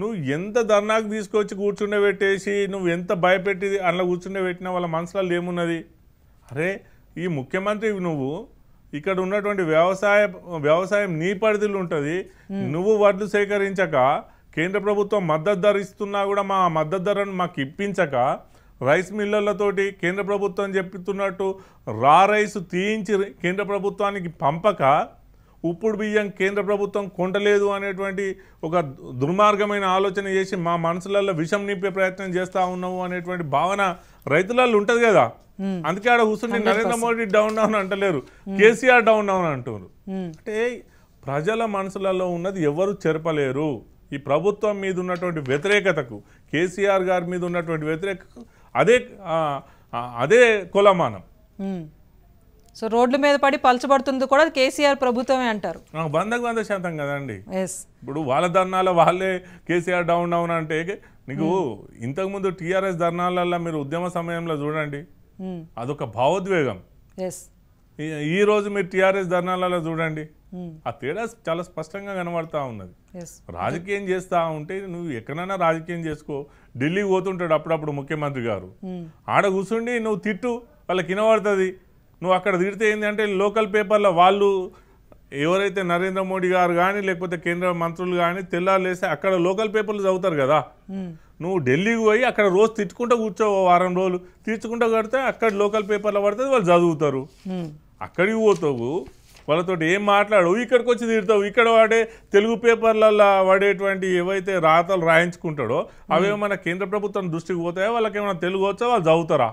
నువ్వు ధర్నాకు తీసుకొచ్చి కూర్చుండబెట్టేసి నువ్వు ఎంత భయపెట్టి అలా కూర్చుండబెట్టినా వాళ్ళ మనసులో ఏమున్నది? అరే ఈ ముఖ్యమంత్రి నువ్వు ఇక్కడ ఉన్నటువంటి వ్యవసాయం నీ పరిధిలో ఉంటుంది, నువ్వు వడ్లు సేకరించక కేంద్ర ప్రభుత్వం మద్దతు ధర ఇస్తున్నా కూడా మా మద్దతు ధరను మాకు ఇప్పించక రైస్ మిల్లర్లతోటి కేంద్ర ప్రభుత్వం చెప్తున్నట్టు రా రైస్ తీయించి కేంద్ర ప్రభుత్వానికి పంపక ఉప్పుడు బియ్యం కేంద్ర ప్రభుత్వం కొంటలేదు అనేటువంటి ఒక దుర్మార్గమైన ఆలోచన చేసి మా మనసులలో విషం నింపే ప్రయత్నం చేస్తూ ఉన్నావు అనేటువంటి భావన రైతులలో ఉంటుంది కదా. అందుకే ఆడ కూర్చుని నరేంద్ర మోడీ డౌన్ డౌన్ అంటలేరు, కేసీఆర్ డౌన్ డౌన్ అంటున్నారు. అంటే ప్రజల మనసులలో ఉన్నది ఎవరు చెరపలేరు. ఈ ప్రభుత్వం మీద ఉన్నటువంటి వ్యతిరేకతకు, కేసీఆర్ గారి మీద ఉన్నటువంటి వ్యతిరేకతకు అదే కులమానం. సో రోడ్ల మీద పడి పలచబడుతుంది కూడా కేసీఆర్ ప్రభుత్వమే అంటారు. 100% కదండి. ఇప్పుడు వాళ్ళ ధర్నాల వాళ్ళే కేసీఆర్ డౌన్ డౌన్ అంటే నీకు ఇంతకుముందు టీఆర్ఎస్ ధర్నాలల్లో మీరు ఉద్యమ సమయంలో చూడండి అదొక భావోద్వేగం. ఈ రోజు మీరు టీఆర్ఎస్ ధర్నాలలో చూడండి ఆ తేడా చాలా స్పష్టంగా కనబడతా ఉన్నది. రాజకీయం చేస్తా ఉంటే నువ్వు ఎక్కడైనా రాజకీయం చేసుకో. ఢిల్లీకి పోతుంటాడు అప్పుడప్పుడు ముఖ్యమంత్రి గారు, ఆడ కూర్చుండి నువ్వు తిట్టు వాళ్ళకి వినబడుతుంది. నువ్వు అక్కడ తిడితే ఏంటంటే లోకల్ పేపర్లో వాళ్ళు ఎవరైతే నరేంద్ర మోడీ గారు కానీ లేకపోతే కేంద్ర మంత్రులు కానీ తెల్లాలేస్తే అక్కడ లోకల్ పేపర్లు చదువుతారు కదా. నువ్వు ఢిల్లీకి పోయి అక్కడ రోజు తిట్టుకుంటూ కూర్చో, వారం రోజులు తీర్చుకుంటూ కడితే అక్కడ లోకల్ పేపర్లో పడితే వాళ్ళు చదువుతారు. అక్కడికి పోతావు వాళ్ళతో ఏం మాట్లాడవు, ఇక్కడికి వచ్చి తిడతావు. ఇక్కడ వాడే తెలుగు పేపర్లలో వాడేటువంటి ఏవైతే రాతలు రాయించుకుంటాడో అవేమన్నా కేంద్ర ప్రభుత్వం దృష్టికి పోతాయో, వాళ్ళకేమైనా తెలుగు వచ్చా, వాళ్ళు చదువుతారా?